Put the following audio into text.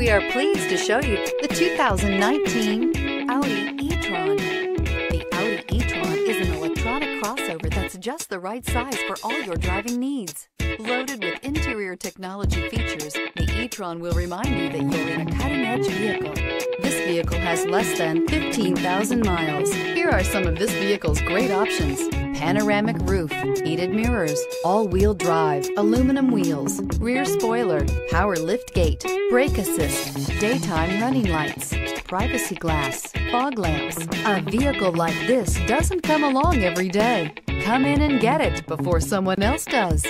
We are pleased to show you the 2019 Audi e-tron. The Audi e-tron is an electronic crossover that's just the right size for all your driving needs. Loaded with interior technology features, the e-tron will remind you that you're in a cutting-edge vehicle. This vehicle has less than 15,000 miles. Here are some of this vehicle's great options: panoramic roof, heated mirrors, all-wheel drive, aluminum wheels, rear spoiler, power lift gate, brake assist, daytime running lights, privacy glass, fog lamps. A vehicle like this doesn't come along every day. Come in and get it before someone else does.